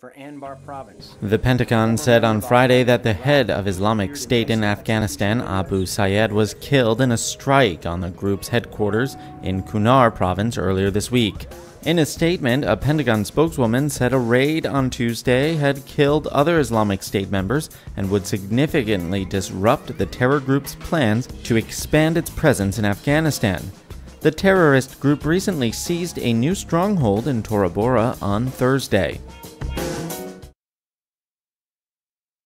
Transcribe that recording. For Anbar province. The Pentagon said on Friday that the head of Islamic State in Afghanistan, Abu Sayed, was killed in a strike on the group's headquarters in Kunar province earlier this week. In a statement, a Pentagon spokeswoman said a raid on Tuesday had killed other Islamic State members and would significantly disrupt the terror group's plans to expand its presence in Afghanistan. The terrorist group recently seized a new stronghold in Tora Bora on Thursday.